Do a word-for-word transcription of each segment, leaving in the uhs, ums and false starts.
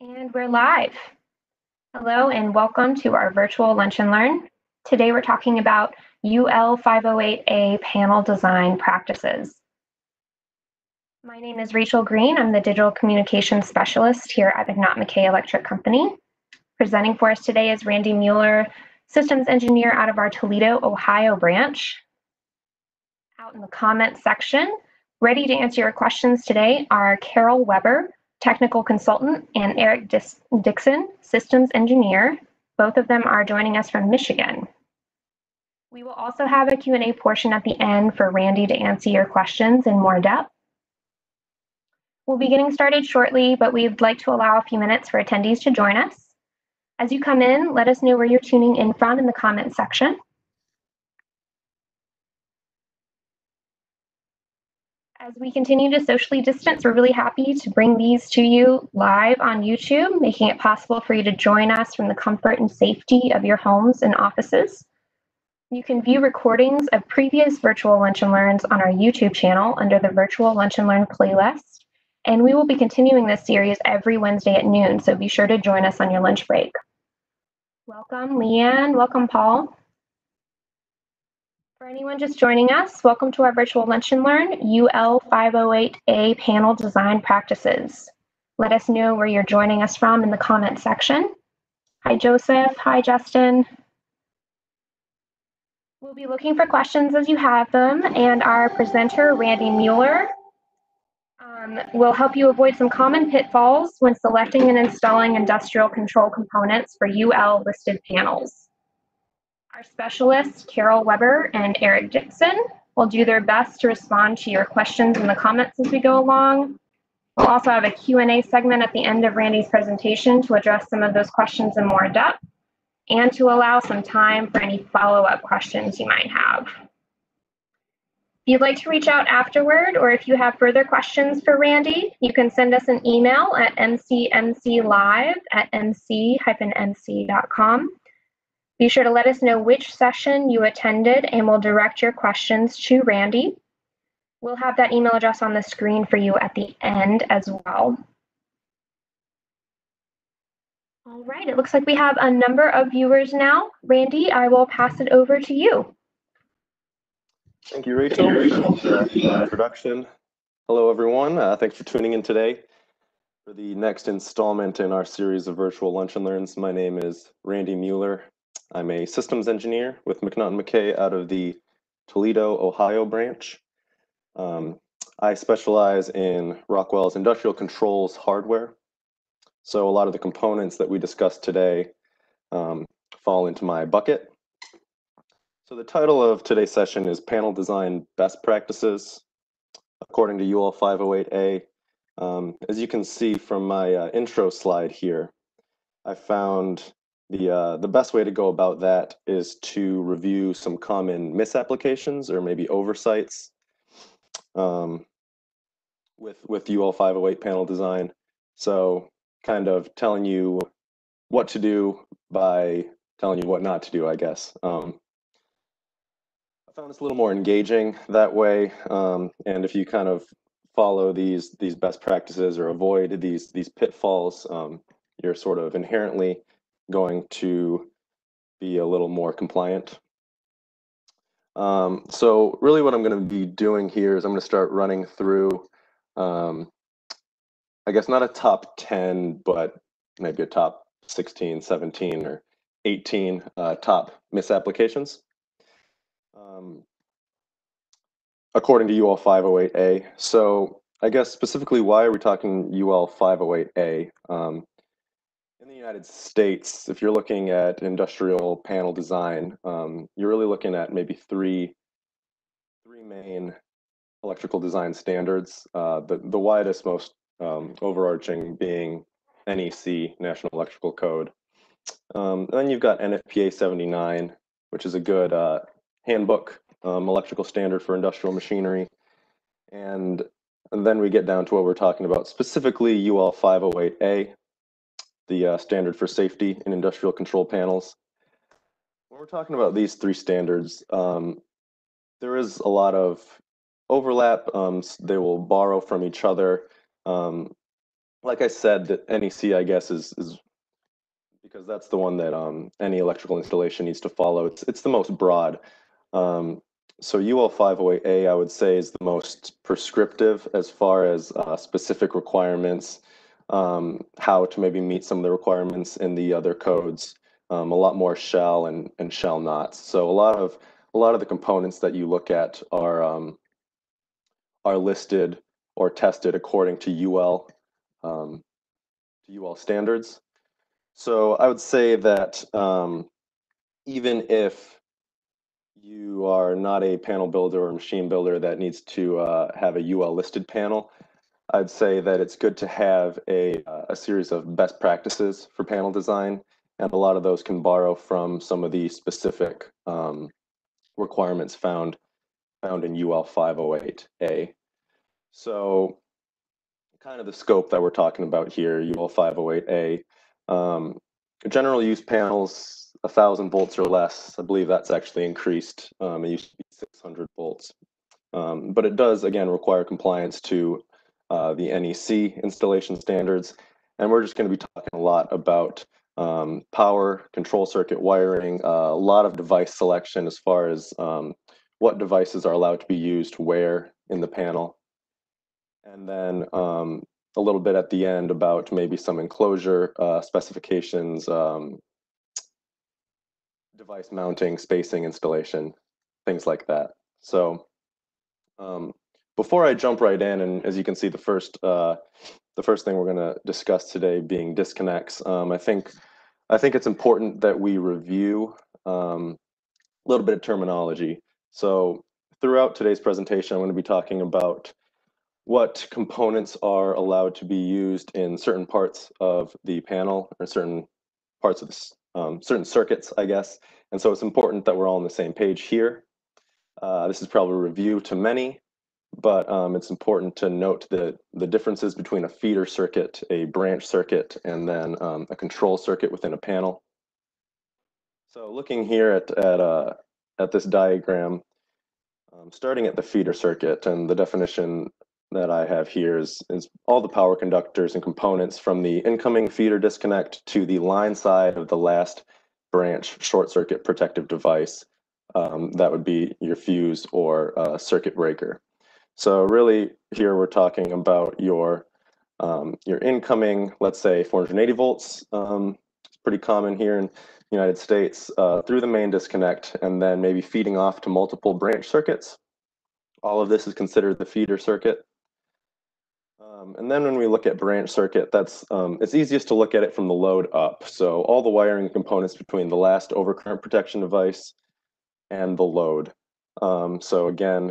And we're live. Hello and welcome to our virtual Lunch and Learn. Today we're talking about U L five oh eight A panel design practices. My name is Rachel Green. I'm the Digital Communications Specialist here at McNaughton-McKay Electric Company. Presenting for us today is Randy Mueller, Systems Engineer out of our Toledo, Ohio branch. Out in the comments section, ready to answer your questions today are Carol Weber, Technical Consultant, and Eric Dixon, Systems Engineer. Both of them are joining us from Michigan. We will also have a Q and A portion at the end for Randy to answer your questions in more depth. We'll be getting started shortly, but we'd like to allow a few minutes for attendees to join us. As you come in, let us know where you're tuning in from in the comments section. As we continue to socially distance, we're really happy to bring these to you live on YouTube, making it possible for you to join us from the comfort and safety of your homes and offices. You can view recordings of previous virtual Lunch and Learns on our YouTube channel under the Virtual Lunch and Learn playlist, and we will be continuing this series every Wednesday at noon, so be sure to join us on your lunch break. Welcome, Leanne. Welcome, Paul. For anyone just joining us, welcome to our virtual Lunch and Learn, U L five oh eight A panel design practices. Let us know where you're joining us from in the comment section. Hi, Joseph. Hi, Justin. We'll be looking for questions as you have them, and our presenter, Randy Mueller, um, will help you avoid some common pitfalls when selecting and installing industrial control components for U L listed panels. Our specialists, Carol Weber and Eric Dixon, will do their best to respond to your questions in the comments as we go along. We'll also have a Q and A segment at the end of Randy's presentation to address some of those questions in more depth and to allow some time for any follow-up questions you might have. If you'd like to reach out afterward, or if you have further questions for Randy, you can send us an email at m c m c live at m c dash m c dot com. Be sure to let us know which session you attended and we'll direct your questions to Randy. We'll have that email address on the screen for you at the end as well. All right, it looks like we have a number of viewers now. Randy, I will pass it over to you. Thank you, Rachel, for that introduction. Hello, everyone. Uh, thanks for tuning in today. For the next installment in our series of virtual Lunch and Learns, my name is Randy Mueller. I'm a systems engineer with McNaughton-McKay out of the Toledo, Ohio branch. Um, I specialize in Rockwell's industrial controls hardware. So a lot of the components that we discussed today um, fall into my bucket. So the title of today's session is Panel Design Best Practices, according to U L five oh eight A. Um, as you can see from my uh, intro slide here, I found The, uh, the best way to go about that is to review some common misapplications or maybe oversights um, with, with U L five oh eight panel design. So kind of telling you what to do by telling you what not to do, I guess. Um, I found this a little more engaging that way. Um, and if you kind of follow these, these best practices or avoid these, these pitfalls, um, you're sort of inherently going to be a little more compliant. Um, so really what I'm going to be doing here is I'm going to start running through, um, I guess not a top ten, but maybe a top sixteen, seventeen, or eighteen uh, top misapplications, um, according to U L five oh eight A. So I guess specifically, why are we talking U L five oh eight A? Um, In the United States, if you're looking at industrial panel design, um, you're really looking at maybe three, three main electrical design standards. Uh, the, the widest, most um, overarching being N E C, National Electrical Code. Um, and then you've got N F P A seventy-nine, which is a good uh, handbook, um, electrical standard for industrial machinery. And, and then we get down to what we're talking about, specifically U L five oh eight A. The uh, standard for safety in industrial control panels. When we're talking about these three standards, um, there is a lot of overlap. Um, they will borrow from each other. Um, like I said, N E C, I guess, is, is because that's the one that um, any electrical installation needs to follow. It's, it's the most broad. Um, so U L five oh eight A, I would say, is the most prescriptive as far as uh, specific requirements, um, how to maybe meet some of the requirements in the other codes. Um, a lot more shall and, and shall not. So a lot of a lot of the components that you look at are um, are listed or tested according to U L um, to U L standards. So I would say that um, even if you are not a panel builder or machine builder that needs to uh, have a U L listed panel, I'd say that it's good to have a a series of best practices for panel design. And a lot of those can borrow from some of the specific um, requirements found found in U L five oh eight A. So kind of the scope that we're talking about here, U L five oh eight A, um, general use panels, one thousand volts or less. I believe that's actually increased. Um, it used to be six hundred volts. Um, but it does, again, require compliance to uh, the N E C installation standards. And we're just going to be talking a lot about Um, power, control circuit wiring, uh, a lot of device selection as far as um, what devices are allowed to be used where in the panel. And then um, a little bit at the end about maybe some enclosure uh, specifications, um, device mounting, spacing, installation, things like that. So um, before I jump right in, and as you can see, the first uh, the first thing we're going to discuss today being disconnects. Um, I think I think it's important that we review um, a little bit of terminology. So throughout today's presentation, I'm going to be talking about what components are allowed to be used in certain parts of the panel or certain parts of this, um, certain circuits, I guess. And so it's important that we're all on the same page here. Uh, this is probably a review to many, but um, it's important to note the, the differences between a feeder circuit, a branch circuit, and then um, a control circuit within a panel. So looking here at, at, uh, at this diagram, um, starting at the feeder circuit, and the definition that I have here is, is all the power conductors and components from the incoming feeder disconnect to the line side of the last branch short circuit protective device. Um, that would be your fuse or uh, circuit breaker. So really here we're talking about your um, your incoming, let's say four hundred eighty volts. Um, it's pretty common here in the United States uh, through the main disconnect and then maybe feeding off to multiple branch circuits. All of this is considered the feeder circuit. Um, and then when we look at branch circuit, that's um, it's easiest to look at it from the load up. So all the wiring components between the last overcurrent protection device and the load. Um, so again,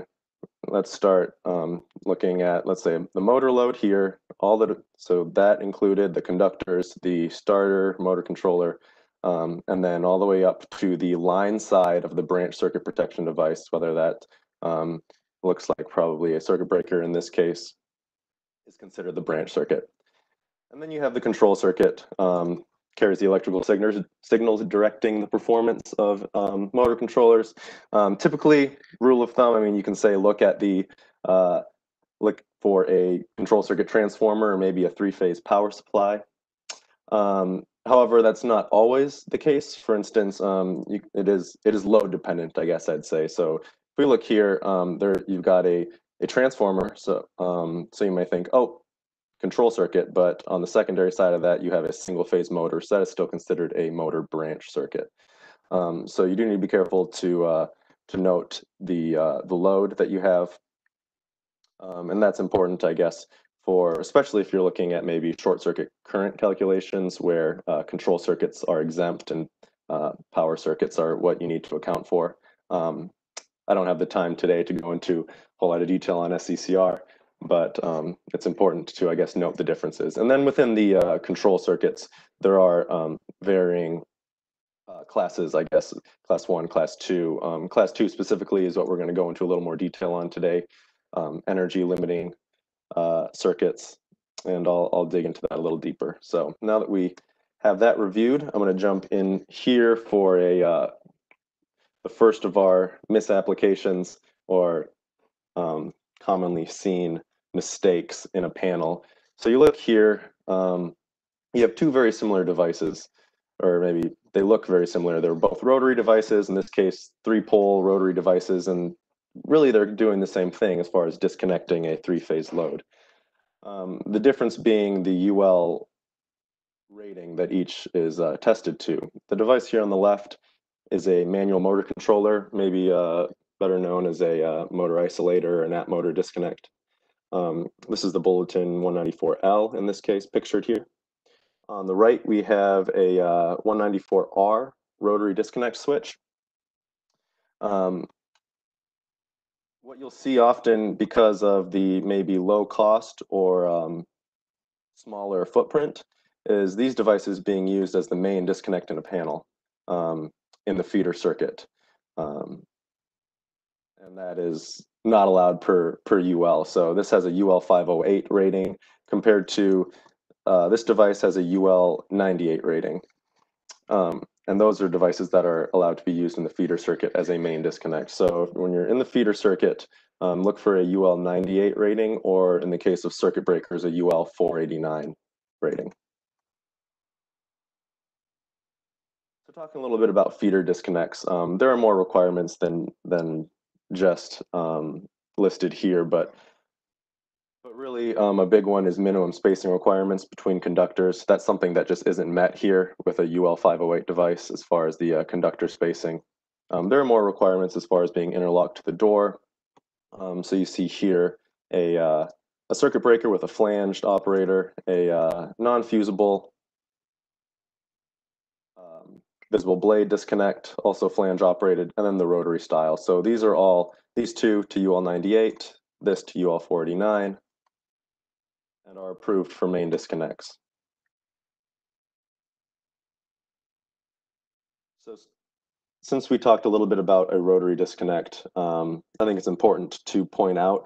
let's start um, looking at, let's say, the motor load here. All that, so that included the conductors, the starter, motor controller, um, and then all the way up to the line side of the branch circuit protection device, whether that um, looks like probably a circuit breaker in this case, is considered the branch circuit. And then you have the control circuit, um, carries the electrical signals, signals directing the performance of um, motor controllers. Um, typically, rule of thumb, I mean, you can say look at the, uh, look for a control circuit transformer or maybe a three-phase power supply. Um, however, that's not always the case. For instance, um, you, it is it is load dependent, I guess I'd say. So if we look here, um, there you've got a, a transformer. So, um, so you may think, oh, control circuit, but on the secondary side of that, you have a single phase motor, so that is still considered a motor branch circuit. Um, so you do need to be careful to uh, to note the uh, the load that you have, um, and that's important, I guess, for especially if you're looking at maybe short circuit current calculations where uh, control circuits are exempt and uh, power circuits are what you need to account for. Um, I don't have the time today to go into a whole lot of detail on S C C R. But um, it's important to, I guess, note the differences. And then within the uh, control circuits, there are um, varying uh, classes, I guess, class one, class two. Um, class two specifically is what we're going to go into a little more detail on today, um, energy limiting uh, circuits, and I'll, I'll dig into that a little deeper. So now that we have that reviewed, I'm going to jump in here for a uh, the first of our misapplications or um, commonly seen mistakes in a panel. So you look here um, you have two very similar devices, or maybe they look very similar. They're both rotary devices, in this case, three-pole rotary devices, and really they're doing the same thing as far as disconnecting a three-phase load. Um, the difference being the U L rating that each is uh, tested to. The device here on the left is a manual motor controller, maybe uh, better known as a uh, motor isolator or an at motor disconnect. Um, this is the Bulletin one ninety-four L in this case, pictured here. On the right, we have a uh, one ninety-four R rotary disconnect switch. Um, what you'll see often because of the maybe low cost or um, smaller footprint is these devices being used as the main disconnect in a panel um, in the feeder circuit. Um, and that is not allowed per, per U L. So this has a U L five oh eight rating compared to Uh, this device has a U L ninety-eight rating, um, and those are devices that are allowed to be used in the feeder circuit as a main disconnect. So when you're in the feeder circuit, um, look for a U L ninety-eight rating, or in the case of circuit breakers, a U L four eighty-nine rating. So talking a little bit about feeder disconnects, um, there are more requirements than, than just um, listed here, but But really, um, a big one is minimum spacing requirements between conductors. That's something that just isn't met here with a U L five oh eight device as far as the uh, conductor spacing. Um, there are more requirements as far as being interlocked to the door. Um, so you see here a, uh, a circuit breaker with a flanged operator, a uh, non-fusible um, visible blade disconnect, also flange operated, and then the rotary style. So these are all, these two to U L ninety-eight, this to U L four eighty-nine. And are approved for main disconnects. So since we talked a little bit about a rotary disconnect, um, I think it's important to point out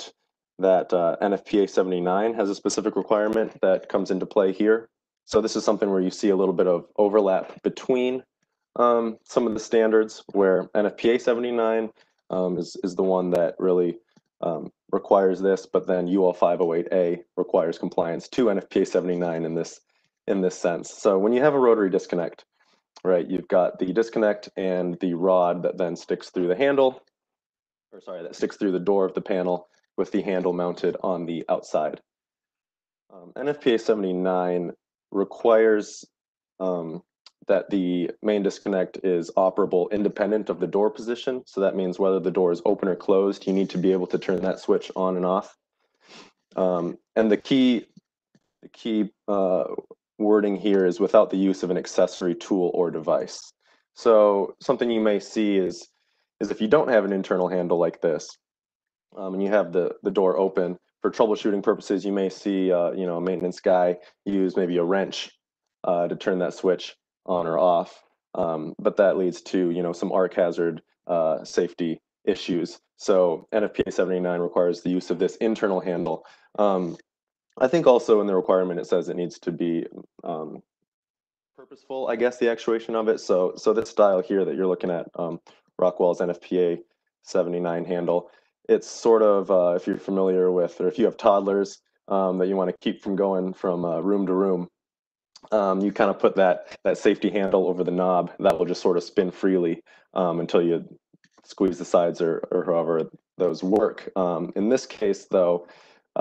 that uh, N F P A seventy-nine has a specific requirement that comes into play here. So this is something where you see a little bit of overlap between um, some of the standards, where N F P A seventy-nine um, is, is the one that really Um, requires this, but then U L five oh eight A requires compliance to N F P A seventy-nine in this in this sense. So when you have a rotary disconnect, right, you've got the disconnect and the rod that then sticks through the handle, or sorry, that sticks through the door of the panel with the handle mounted on the outside. Um, N F P A seventy-nine requires um, that the main disconnect is operable independent of the door position. So that means whether the door is open or closed, you need to be able to turn that switch on and off. Um, and the key, the key uh, wording here is without the use of an accessory tool or device. So something you may see is, is if you don't have an internal handle like this, um, and you have the, the door open, for troubleshooting purposes, you may see uh, you know, a maintenance guy use maybe a wrench uh, to turn that switch on or off, um, but that leads to you know some arc hazard uh, safety issues. So N F P A seventy-nine requires the use of this internal handle. Um, I think also in the requirement it says it needs to be um, purposeful, I guess, the actuation of it. So so this style here that you're looking at, um, Rockwell's N F P A seventy-nine handle, it's sort of uh, if you're familiar with, or if you have toddlers um, that you want to keep from going from uh, room to room. Um, you kind of put that that safety handle over the knob that will just sort of spin freely um, until you squeeze the sides or, or however those work. Um, in this case, though,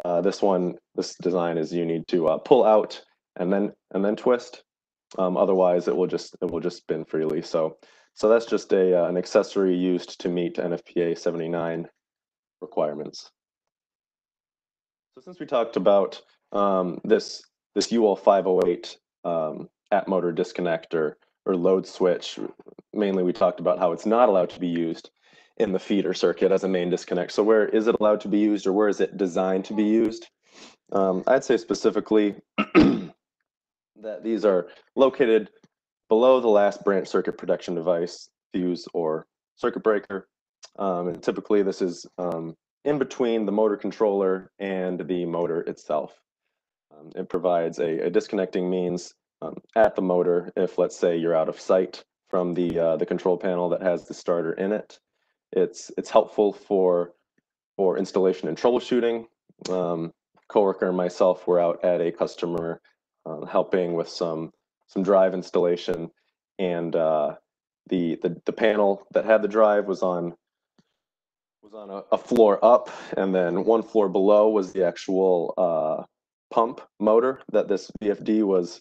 uh, this one, this design is you need to uh, pull out and then and then twist. Um, otherwise, it will just it will just spin freely. So so that's just a uh, an accessory used to meet N F P A seventy-nine requirements. So since we talked about um, this this U L five oh eight. Um, at motor disconnect or, or load switch. Mainly we talked about how it's not allowed to be used in the feeder circuit as a main disconnect. So where is it allowed to be used, or where is it designed to be used? Um, I'd say specifically that these are located below the last branch circuit protection device, fuse or circuit breaker. Um, and typically this is um, in between the motor controller and the motor itself. Um, it provides a, a disconnecting means um, at the motor if, let's say, you're out of sight from the uh, the control panel that has the starter in it. It's it's helpful for for installation and troubleshooting. Um, coworker and myself were out at a customer uh, helping with some some drive installation, and uh, the, the the panel that had the drive was on was on a, a floor up, and then one floor below was the actual uh, pump motor that this V F D was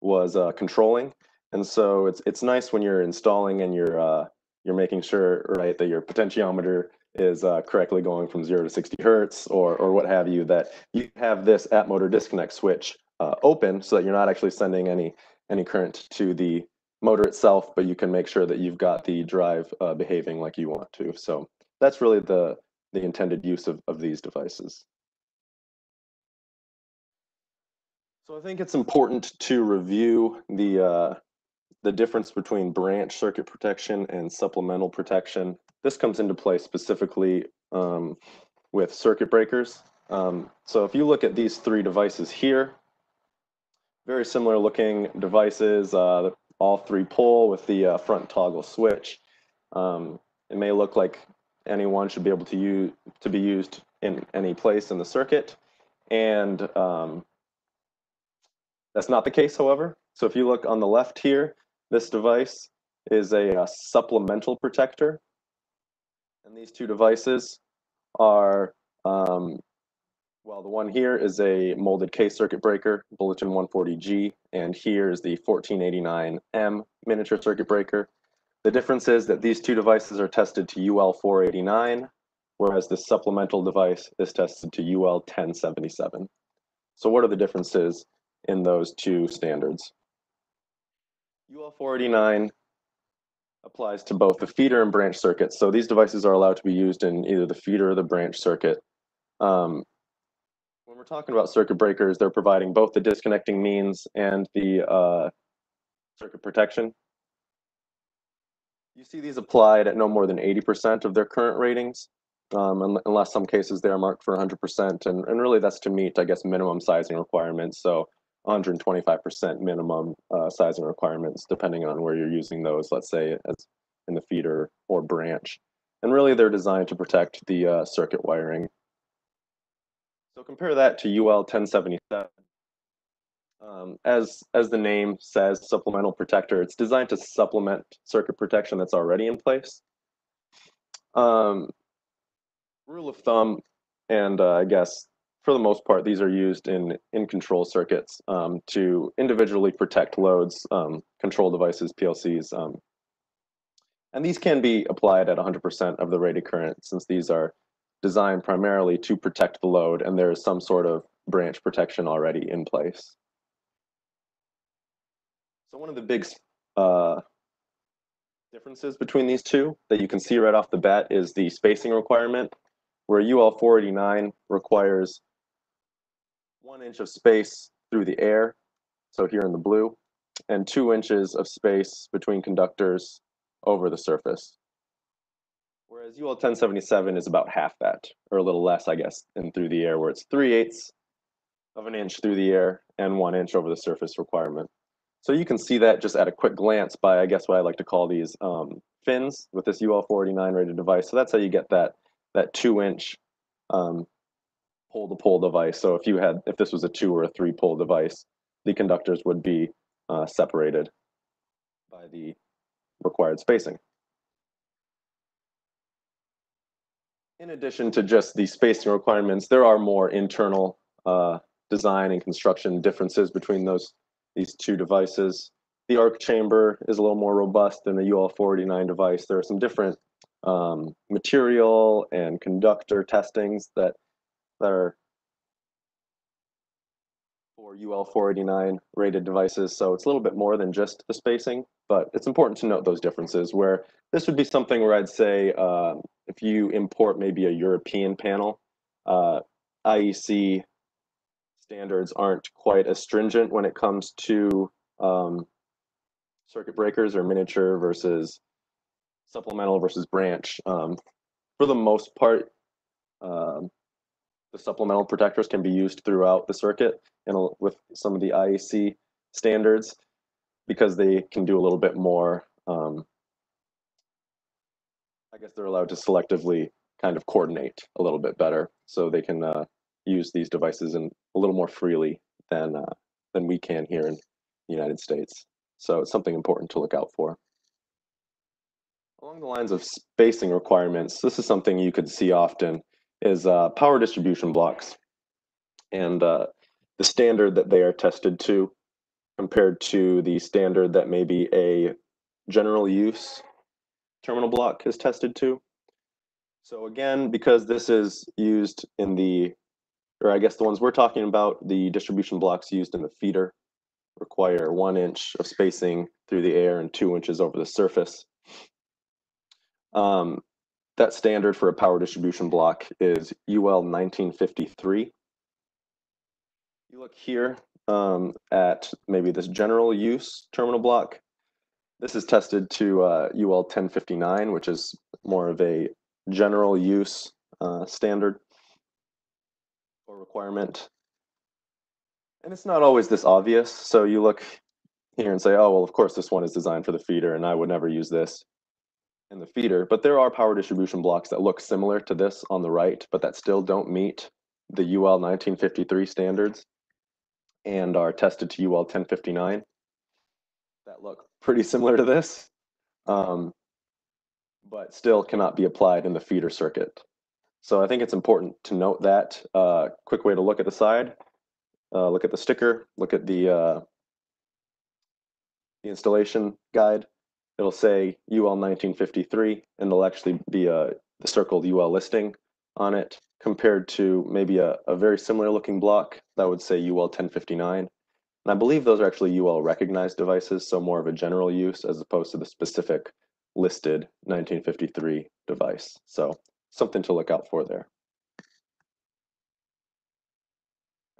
was uh, controlling. And so it's it's nice when you're installing and you're uh, you're making sure, right, that your potentiometer is uh, correctly going from zero to sixty hertz or or what have you, that you have this at motor disconnect switch uh, open so that you're not actually sending any any current to the motor itself, but you can make sure that you've got the drive uh, behaving like you want to. So that's really the the intended use of, of these devices. So I think it's important to review the uh, the difference between branch circuit protection and supplemental protection. This comes into play specifically um, with circuit breakers. Um, so if you look at these three devices here, very similar looking devices, uh, all three pole with the uh, front toggle switch. Um, it may look like any one should be able to use to be used in any place in the circuit, and um, that's not the case, however. So if you look on the left here, this device is a, a supplemental protector. And these two devices are, um, well, the one here is a molded K circuit breaker, Bulletin one forty G, and here is the fourteen eighty-nine M miniature circuit breaker. The difference is that these two devices are tested to U L four eighty-nine, whereas this supplemental device is tested to U L ten seventy-seven. So what are the differences in those two standards? U L four eighty-nine applies to both the feeder and branch circuits. So these devices are allowed to be used in either the feeder or the branch circuit. Um, when we're talking about circuit breakers, they're providing both the disconnecting means and the uh, circuit protection. You see these applied at no more than eighty percent of their current ratings, um, unless some cases they are marked for one hundred percent. And, and really that's to meet, I guess, minimum sizing requirements. So one hundred twenty-five percent minimum uh, sizing requirements, depending on where you're using those, let's say as in the feeder or branch. And really they're designed to protect the uh, circuit wiring. So compare that to U L ten seventy-seven. Um, as, as the name says, supplemental protector, it's designed to supplement circuit protection that's already in place. Um, rule of thumb, and uh, I guess, for the most part, these are used in, in control circuits um, to individually protect loads, um, control devices, P L Cs. Um, and these can be applied at one hundred percent of the rated current, since these are designed primarily to protect the load, and there is some sort of branch protection already in place. So one of the big uh, differences between these two that you can see right off the bat is the spacing requirement, where U L four eighty-nine requires one inch of space through the air, so here in the blue, and two inches of space between conductors over the surface. Whereas U L ten seventy-seven is about half that, or a little less, I guess, in through the air, where it's three eighths of an inch through the air and one inch over the surface requirement. So you can see that just at a quick glance by, I guess, what I like to call these um, fins with this U L four eighty-nine rated device. So that's how you get that that two inch um, pole to pole device. So if you had, if this was a two or a three pole device, the conductors would be uh, separated by the required spacing. In addition to just the spacing requirements, there are more internal uh, design and construction differences between those these two devices. The arc chamber is a little more robust than the U L four eighty-nine device. There are some different Um, material and conductor testings that, that are for U L four eighty-nine rated devices. So it's a little bit more than just the spacing, but it's important to note those differences, where this would be something where I'd say uh, if you import maybe a European panel, uh, I E C standards aren't quite as stringent when it comes to um, circuit breakers or miniature versus supplemental versus branch. Um, for the most part, um, the supplemental protectors can be used throughout the circuit and with some of the I E C standards, because they can do a little bit more. Um, I guess they're allowed to selectively kind of coordinate a little bit better, so they can uh, use these devices in a little more freely than uh, than we can here in the United States. So it's something important to look out for. Along the lines of spacing requirements, this is something you could see often, is uh, power distribution blocks and uh, the standard that they are tested to compared to the standard that maybe a general use terminal block is tested to. So again, because this is used in the, or I guess the ones we're talking about, the distribution blocks used in the feeder require one inch of spacing through the air and two inches over the surface. Um, that standard for a power distribution block is U L nineteen fifty-three. You look here um, at maybe this general use terminal block. This is tested to uh, U L ten fifty-nine, which is more of a general use uh, standard or requirement. And it's not always this obvious. So you look here and say, oh, well, of course, this one is designed for the feeder and I would never use this in the feeder. But there are power distribution blocks that look similar to this on the right, but that still don't meet the U L nineteen fifty-three standards and are tested to U L ten fifty-nine that look pretty similar to this. Um, but still cannot be applied in the feeder circuit. So I think it's important to note that. Uh, quick way to look at the side, uh, look at the sticker, look at the, uh, the installation guide. It'll say U L nineteen fifty-three, and there'll actually be a the circled U L listing on it compared to maybe a, a very similar looking block that would say U L ten fifty-nine. And I believe those are actually U L recognized devices, so more of a general use as opposed to the specific listed nineteen fifty-three device. So something to look out for there.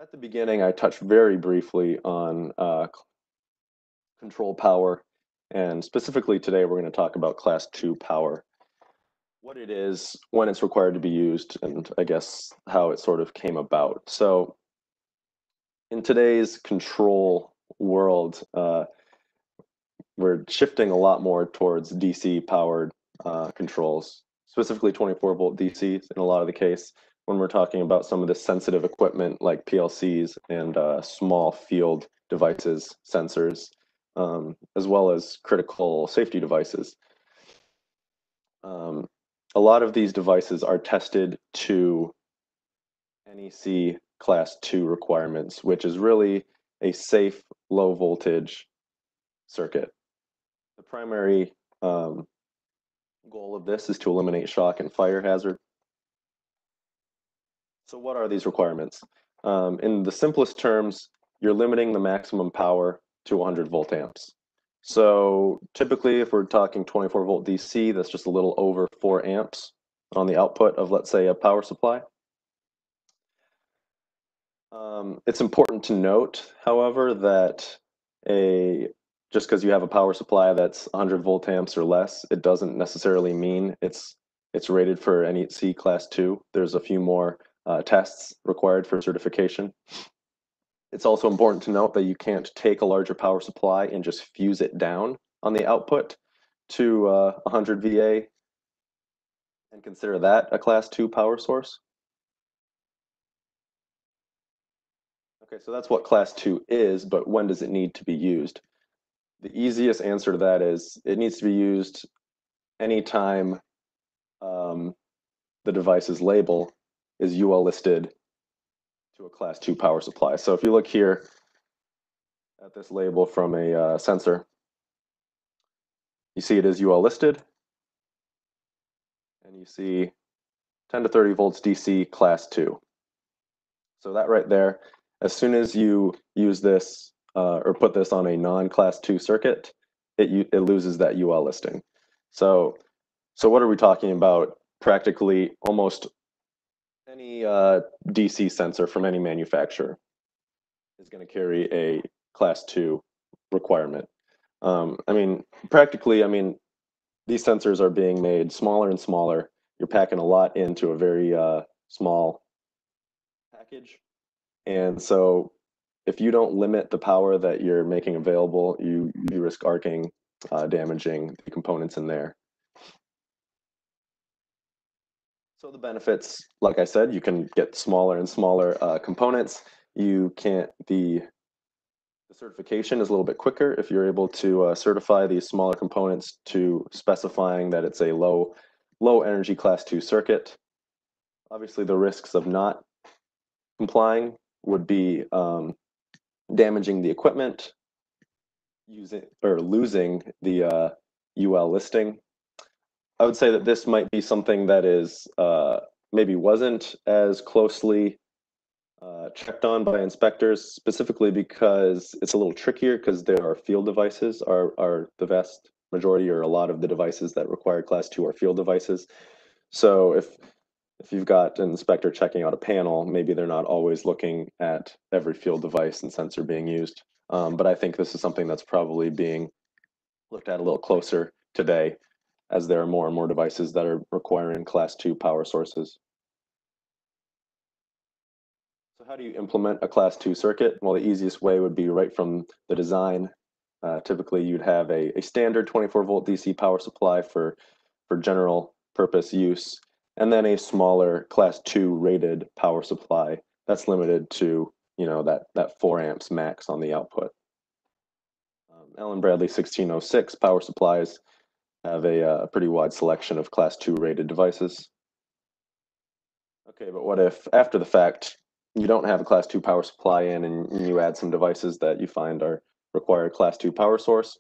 At the beginning, I touched very briefly on uh, control power, and specifically today we're going to talk about class two power, what it is, when it's required to be used, and I guess how it sort of came about. So in today's control world, uh, we're shifting a lot more towards D C powered uh, controls, specifically twenty-four volt D Cs in a lot of the case when we're talking about some of the sensitive equipment like P L Cs and uh, small field devices, sensors, um, as well as critical safety devices. Um, a lot of these devices are tested to N E C class two requirements, which is really a safe, low voltage circuit. The primary um, goal of this is to eliminate shock and fire hazard. So what are these requirements? Um, in the simplest terms, you're limiting the maximum power to one hundred volt amps. So typically, if we're talking twenty-four volt D C, that's just a little over four amps on the output of, let's say, a power supply. Um, it's important to note, however, that a just because you have a power supply that's one hundred volt amps or less, it doesn't necessarily mean it's it's rated for N E C class two. There's a few more uh, tests required for certification. It's also important to note that you can't take a larger power supply and just fuse it down on the output to uh, one hundred V A and consider that a class two power source. Okay, so that's what class two is, but when does it need to be used? The easiest answer to that is it needs to be used anytime um, the device's label is U L listed to a class two power supply. So if you look here at this label from a uh, sensor, you see it is U L listed, and you see ten to thirty volts D C class two. So that right there, as soon as you use this Uh, or put this on a non-class two circuit, it, it loses that U L listing. So, so what are we talking about? Practically almost any uh, D C sensor from any manufacturer is going to carry a class two requirement. Um, I mean, practically, I mean, these sensors are being made smaller and smaller. You're packing a lot into a very uh, small package. And so if you don't limit the power that you're making available, you, you risk arcing, uh, damaging the components in there. So the benefits, like I said, you can get smaller and smaller uh, components. you can't the the certification is a little bit quicker if you're able to uh, certify these smaller components to specifying that it's a low low energy class two circuit. Obviously, the risks of not complying would be um, damaging the equipment, using or losing the uh, U L listing. I would say that this might be something that is uh, maybe wasn't as closely uh, checked on by inspectors, specifically because it's a little trickier because there are field devices. Are are the vast majority or a lot of the devices that require class two are field devices. So if if you've got an inspector checking out a panel, maybe they're not always looking at every field device and sensor being used. Um, but I think this is something that's probably being looked at a little closer today, as there are more and more devices that are requiring class two power sources. So how do you implement a class two circuit? Well, the easiest way would be right from the design. Uh, typically you'd have a, a standard twenty-four volt D C power supply for, for general purpose use, and then a smaller class two rated power supply that's limited to, you know, that, that four amps max on the output. Um, Allen-Bradley sixteen oh six power supplies have a, a pretty wide selection of class two rated devices. Okay, but what if after the fact, you don't have a class two power supply in and you add some devices that you find are require a class two power source?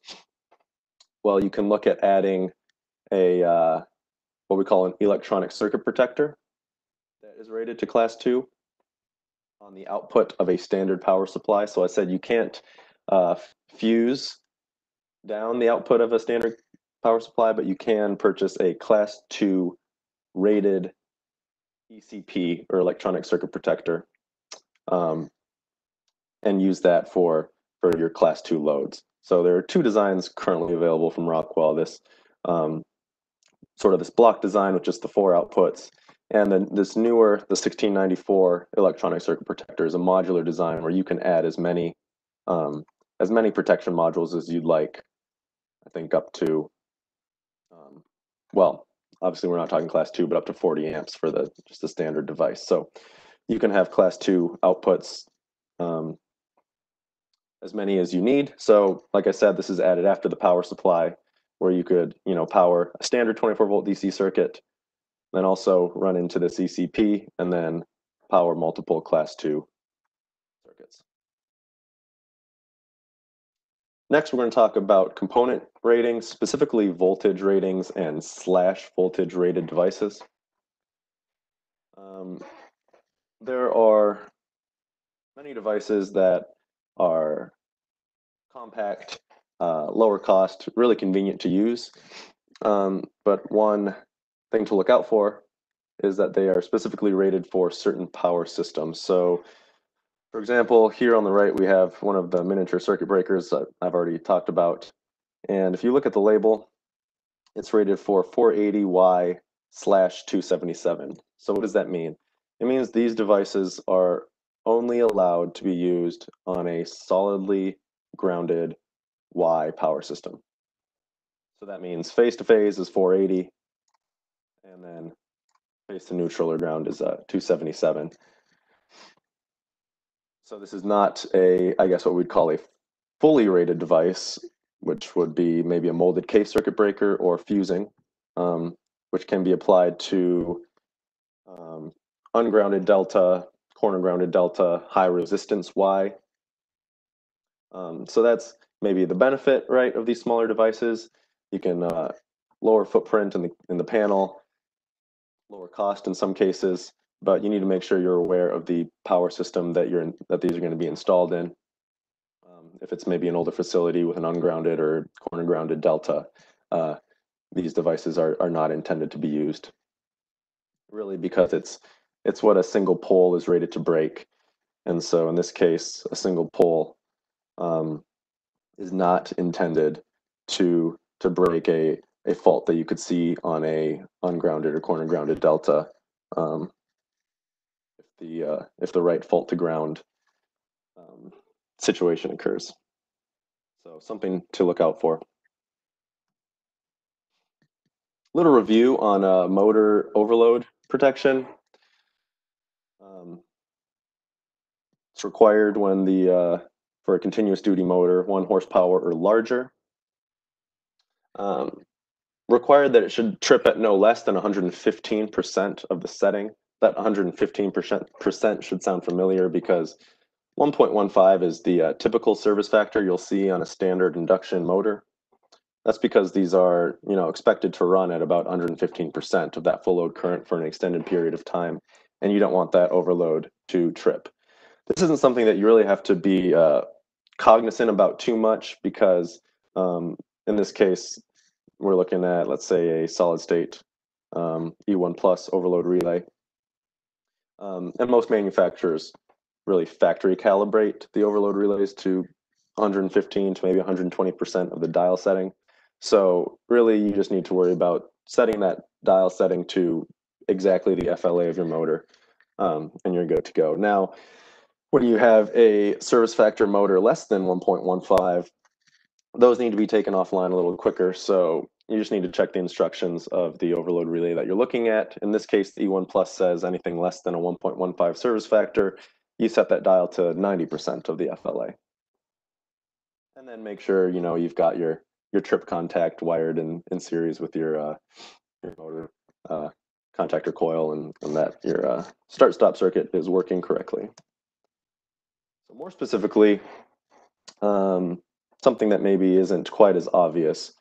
Well, you can look at adding a, uh, what we call an electronic circuit protector that is rated to class two on the output of a standard power supply. So I said you can't uh, fuse down the output of a standard power supply, but you can purchase a class two rated E C P or electronic circuit protector um, and use that for, for your class two loads. So there are two designs currently available from Rockwell, this um, sort of this block design with just the four outputs, and then this newer, the sixteen ninety-four electronic circuit protector is a modular design where you can add as many um, as many protection modules as you'd like. I think up to um, well, obviously we're not talking class two, but up to forty amps for the just the standard device. So you can have class two outputs um, as many as you need. So like I said, this is added after the power supply, where you could, you know, power a standard twenty-four volt D C circuit, then also run into this E C P and then power multiple class two circuits. Next, we're going to talk about component ratings, specifically voltage ratings and slash voltage rated devices. Um, there are many devices that are compact, uh, lower cost, really convenient to use. Um, but one thing to look out for is that they are specifically rated for certain power systems. So, for example, here on the right, we have one of the miniature circuit breakers that I've already talked about. And if you look at the label, it's rated for four eighty Y slash two seventy-seven. So what does that mean? It means these devices are only allowed to be used on a solidly grounded Y power system. So that means phase to phase is four eighty, and then phase to neutral or ground is uh, two seventy-seven. So this is not a, I guess what we'd call a fully rated device, which would be maybe a molded case circuit breaker or fusing, um, which can be applied to um, ungrounded delta, corner grounded delta, high resistance Y. Um, so that's maybe the benefit, right, of these smaller devices. You can uh, lower footprint in the, in the panel, lower cost in some cases, but you need to make sure you're aware of the power system that you're in, that these are going to be installed in. Um, if it's maybe an older facility with an ungrounded or corner grounded delta, uh, these devices are, are not intended to be used, really, because it's it's what a single pole is rated to break. And so in this case, a single pole um, is not intended to to break a, a fault that you could see on a ungrounded or corner grounded delta. Um, The, uh, if the right fault to ground um, situation occurs. So something to look out for. Little review on uh, motor overload protection. Um, It's required when the uh, for a continuous duty motor, one horsepower or larger. Um, required that it should trip at no less than one hundred fifteen percent of the setting. That one hundred fifteen percent should sound familiar because one point one five is the uh, typical service factor you'll see on a standard induction motor. That's because these are, you know, expected to run at about one hundred fifteen percent of that full load current for an extended period of time, and you don't want that overload to trip. This isn't something that you really have to be uh, cognizant about too much because um, in this case, we're looking at, let's say, a solid state um, E one Plus overload relay. Um, and most manufacturers really factory calibrate the overload relays to one hundred fifteen to maybe one hundred twenty percent of the dial setting. So really, you just need to worry about setting that dial setting to exactly the F L A of your motor, um, and you're good to go. Now, when you have a service factor motor less than one point one five, those need to be taken offline a little quicker. So you just need to check the instructions of the overload relay that you're looking at. In this case, the E one Plus says anything less than a one point one five service factor, you set that dial to ninety percent of the F L A. And then make sure, you know, you've got your, your trip contact wired in, in series with your, uh, your motor uh, contactor coil and, and that your uh, start-stop circuit is working correctly. So more specifically, um, something that maybe isn't quite as obvious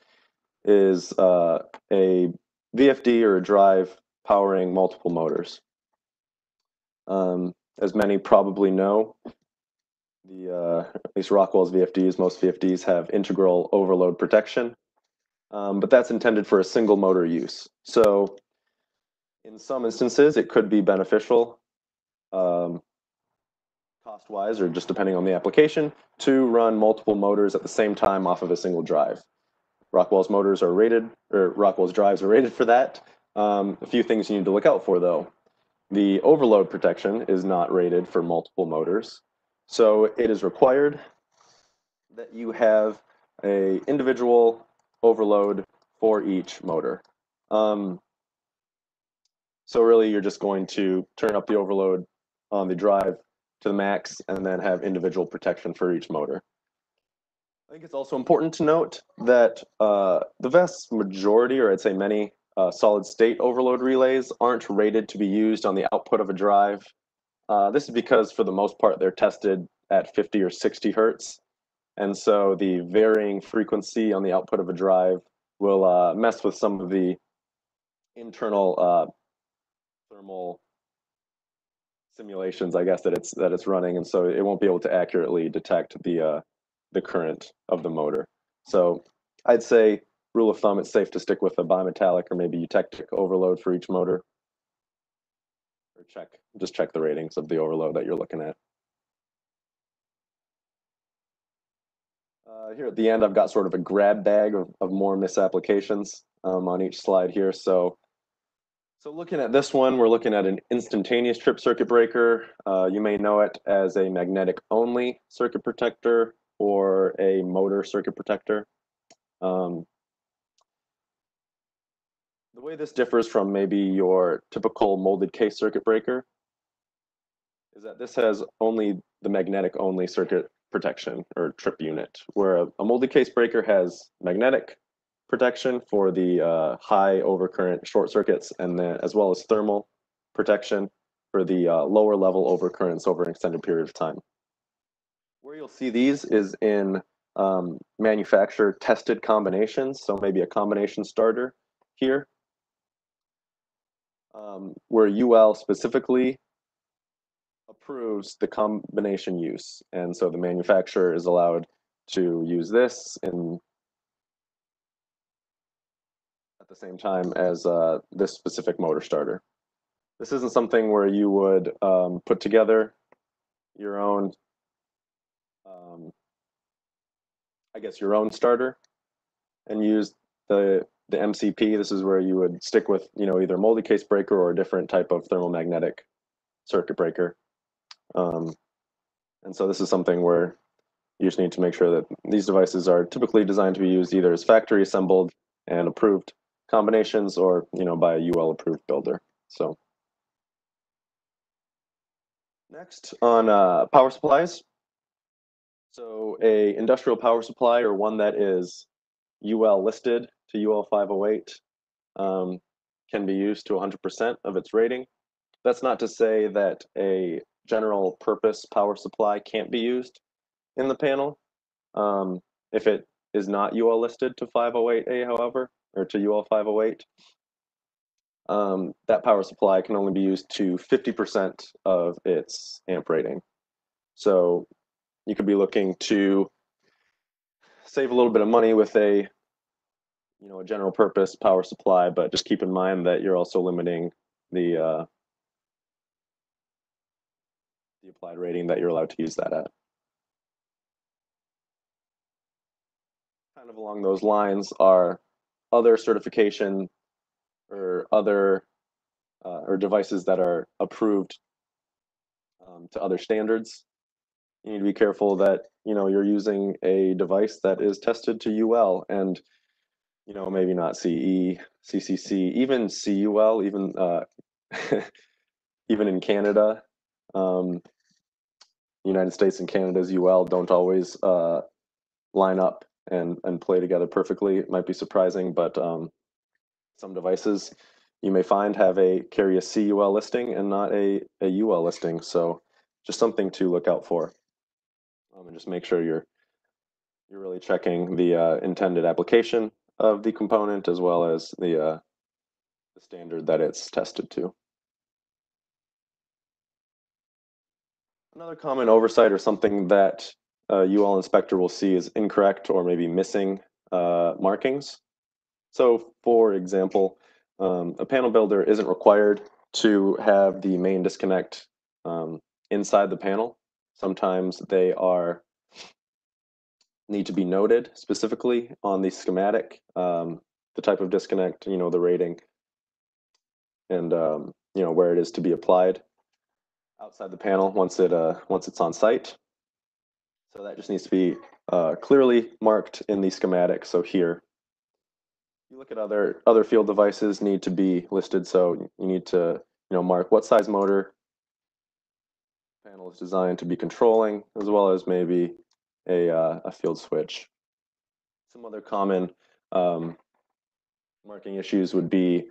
is uh, a V F D or a drive powering multiple motors. Um, as many probably know, the uh, at least Rockwell's V F Ds, most V F Ds have integral overload protection, um, but that's intended for a single motor use. So in some instances, it could be beneficial um, cost-wise, or just depending on the application, to run multiple motors at the same time off of a single drive. Rockwell's motors are rated, or Rockwell's drives are rated for that. Um, a few things you need to look out for, though. The overload protection is not rated for multiple motors. So it is required that you have an individual overload for each motor. Um, so really, you're just going to turn up the overload on the drive to the max and then have individual protection for each motor. I think it's also important to note that uh, the vast majority, or I'd say many, uh, solid-state overload relays aren't rated to be used on the output of a drive. Uh, this is because, for the most part, they're tested at fifty or sixty hertz, and so the varying frequency on the output of a drive will uh, mess with some of the internal uh, thermal simulations, I guess, that it's that it's running, and so it won't be able to accurately detect the uh, the current of the motor. So I'd say, rule of thumb, it's safe to stick with a bimetallic or maybe eutectic overload for each motor. Or check, just check the ratings of the overload that you're looking at. Uh, here at the end, I've got sort of a grab bag of, of more misapplications um, on each slide here. So, so looking at this one, we're looking at an instantaneous trip circuit breaker. Uh, you may know it as a magnetic only circuit protector, or a motor circuit protector. Um, the way this differs from maybe your typical molded case circuit breaker is that this has only the magnetic only circuit protection or trip unit, where a, a molded case breaker has magnetic protection for the uh, high overcurrent short circuits, and then as well as thermal protection for the uh, lower level overcurrents over an extended period of time. Where you'll see these is in um, manufacturer tested combinations, so maybe a combination starter here, um, where U L specifically approves the combination use, and so the manufacturer is allowed to use this in, at the same time as uh, this specific motor starter. This isn't something where you would um, put together your own Um, I guess your own starter and use the the M C P. This is where you would stick with, you know, either molded case breaker or a different type of thermomagnetic circuit breaker. Um, and so this is something where you just need to make sure that these devices are typically designed to be used either as factory assembled and approved combinations, or, you know, by a U L approved builder. So Next on uh, power supplies. So a industrial power supply, or one that is U L listed to U L five oh eight, um, can be used to one hundred percent of its rating. That's not to say that a general purpose power supply can't be used in the panel. Um, if it is not U L listed to five oh eight A, however, or to U L five oh eight, um, that power supply can only be used to fifty percent of its amp rating. So you could be looking to save a little bit of money with a, you know, a general purpose power supply, but just keep in mind that you're also limiting the uh, the applied rating that you're allowed to use that at. Kind of along those lines are other certification or other uh, or devices that are approved um, to other standards. You need to be careful that, you know, you're using a device that is tested to U L and, you know, maybe not C E, C C C, even C U L, even uh, even in Canada, um, United States and Canada's U L don't always uh, line up and and play together perfectly. It might be surprising, but um, some devices you may find have a carry a C U L listing and not a a U L listing. So just something to look out for. Um, and just make sure you're you're really checking the uh, intended application of the component as well as the uh, the standard that it's tested to. Another common oversight, or something that a U L inspector will see, is incorrect or maybe missing uh, markings. So, for example, um, a panel builder isn't required to have the main disconnect um, inside the panel. Sometimes they are need to be noted specifically on the schematic, um, the type of disconnect, you know, the rating, and um, you know, where it is to be applied outside the panel once it uh, once it's on site. So that just needs to be uh, clearly marked in the schematic. So here, you look at other other field devices need to be listed. So you need to, you know, mark what size motor panel is designed to be controlling, as well as maybe a, uh, a field switch. Some other common um, marking issues would be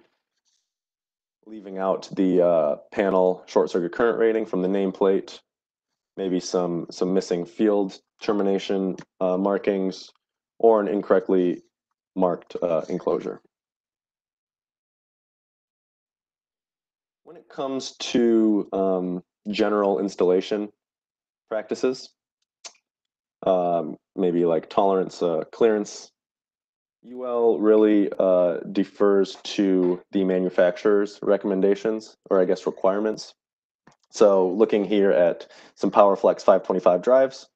leaving out the uh, panel short circuit current rating from the nameplate, maybe some, some missing field termination uh, markings, or an incorrectly marked uh, enclosure. When it comes to um, general installation practices, um, maybe like tolerance, uh, clearance, U L really uh, defers to the manufacturer's recommendations, or I guess requirements. So looking here at some PowerFlex five twenty-five drives,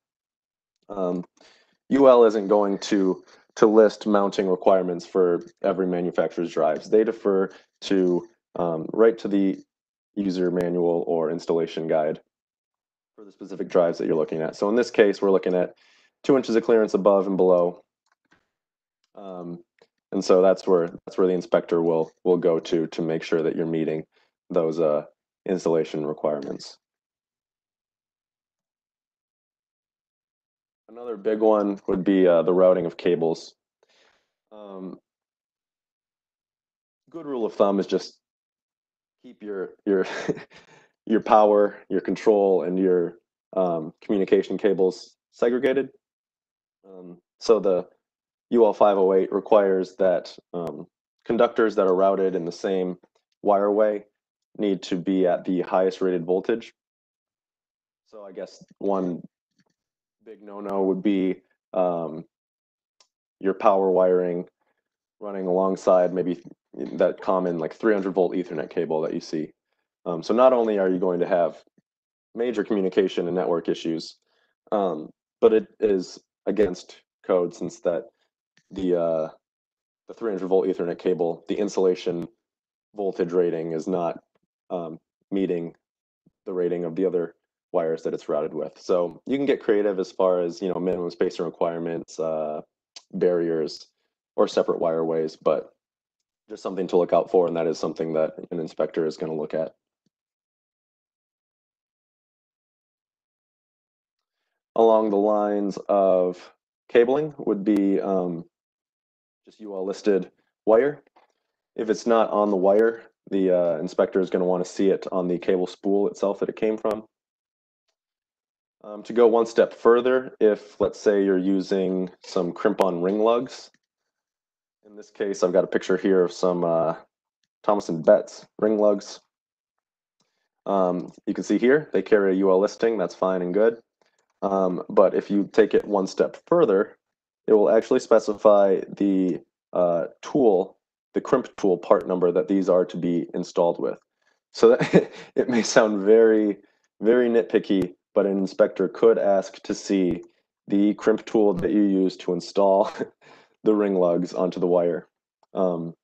um, U L isn't going to to list mounting requirements for every manufacturer's drives. They defer to um, right to the user manual or installation guide for the specific drives that you're looking at. So in this case, we're looking at two inches of clearance above and below, um, and so that's where that's where the inspector will will go to to make sure that you're meeting those uh, installation requirements. Another big one would be uh, the routing of cables. Um, good rule of thumb is just keep your your your power, your control, and your um, communication cables segregated. Um, so the U L five oh eight requires that um, conductors that are routed in the same wireway need to be at the highest rated voltage. So I guess one big no-no would be um, your power wiring running alongside maybe that common like three hundred volt Ethernet cable that you see. Um, so not only are you going to have major communication and network issues, um, but it is against code, since that the uh, the three hundred volt Ethernet cable, the insulation voltage rating is not um, meeting the rating of the other wires that it's routed with. So you can get creative as far as, you know, minimum spacing requirements, uh, barriers, or separate wireways, but just something to look out for, and that is something that an inspector is going to look at. along the lines of cabling would be um, just U L listed wire. If it's not on the wire, the uh, inspector is going to want to see it on the cable spool itself that it came from. Um, to go one step further, if let's say you're using some crimp-on ring lugs, in this case, I've got a picture here of some uh, Thomas and Betts ring lugs. Um, you can see here, they carry a U L listing, that's fine and good. Um, but if you take it one step further, it will actually specify the uh, tool, the crimp tool part number that these are to be installed with. So that it may sound very, very nitpicky, but an inspector could ask to see the crimp tool that you use to install the ring lugs onto the wire. Um,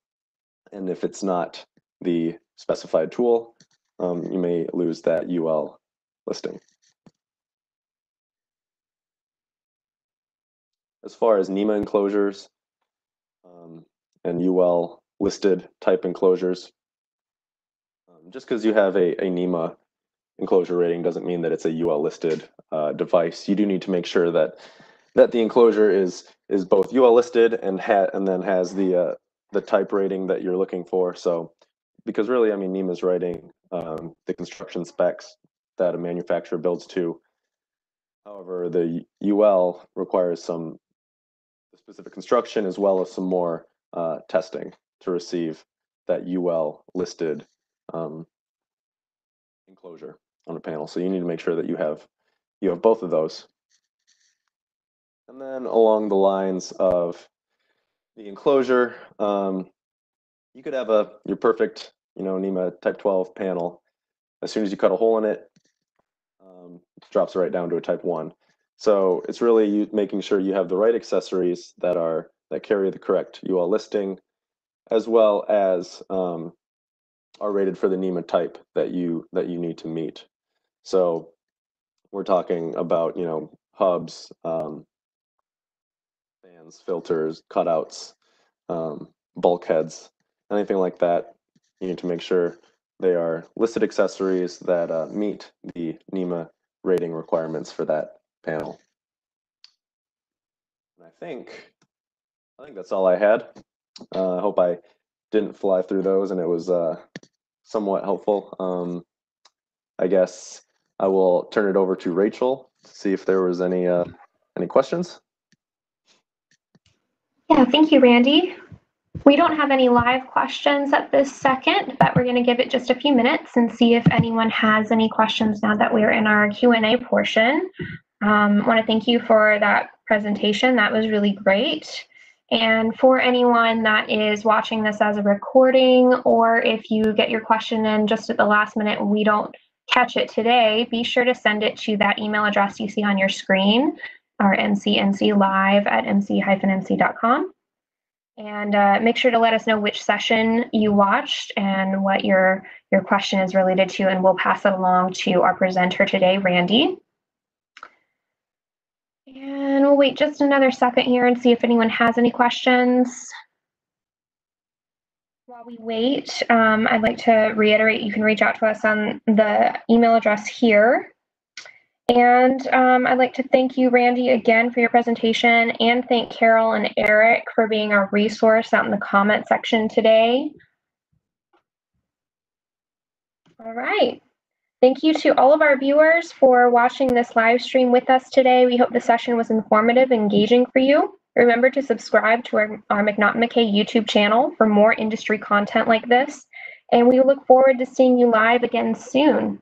and if it's not the specified tool, um, you may lose that U L listing. As far as NEMA enclosures um, and U L listed type enclosures, um, just because you have a, a NEMA enclosure rating doesn't mean that it's a U L listed uh, device. You do need to make sure that that the enclosure is is both U L listed and ha and then has the uh, the type rating that you're looking for. So, because really, I mean, NEMA is writing um, the construction specs that a manufacturer builds to. However, the U L requires some specific construction as well as some more uh, testing to receive that U L listed um, enclosure on a panel. So you need to make sure that you have you have both of those. And then along the lines of the enclosure, um, you could have a your perfect you know NEMA type twelve panel. As soon as you cut a hole in it, um, it drops right down to a type one. So it's really you making sure you have the right accessories that are that carry the correct U L listing, as well as um, are rated for the NEMA type that you that you need to meet. So we're talking about you know hubs, um, fans, filters, cutouts, um, bulkheads, anything like that. You need to make sure they are listed accessories that uh, meet the NEMA rating requirements for that panel. And I think I think that's all I had. Uh, I hope I didn't fly through those, and it was uh, somewhat helpful. Um, I guess I will turn it over to Rachel to see if there was any uh, any questions. Yeah, thank you, Randy. We don't have any live questions at this second, but we're going to give it just a few minutes and see if anyone has any questions now that we're in our Q and A portion. Um, I want to thank you for that presentation. That was really great. And for anyone that is watching this as a recording, or if you get your question in just at the last minute and we don't catch it today, be sure to send it to that email address you see on your screen, our M C N C live at M C dash M C dot com. And uh, make sure to let us know which session you watched and what your, your question is related to, and we'll pass it along to our presenter today, Randy. And we'll wait just another second here and see if anyone has any questions. While we wait, um, I'd like to reiterate, you can reach out to us on the email address here. And um, I'd like to thank you, Randy, again for your presentation, and thank Carol and Eric for being our resource out in the comment section today. All right. Thank you to all of our viewers for watching this live stream with us today. We hope the session was informative and engaging for you. Remember to subscribe to our, our McNaughton-McKay YouTube channel for more industry content like this. And we look forward to seeing you live again soon.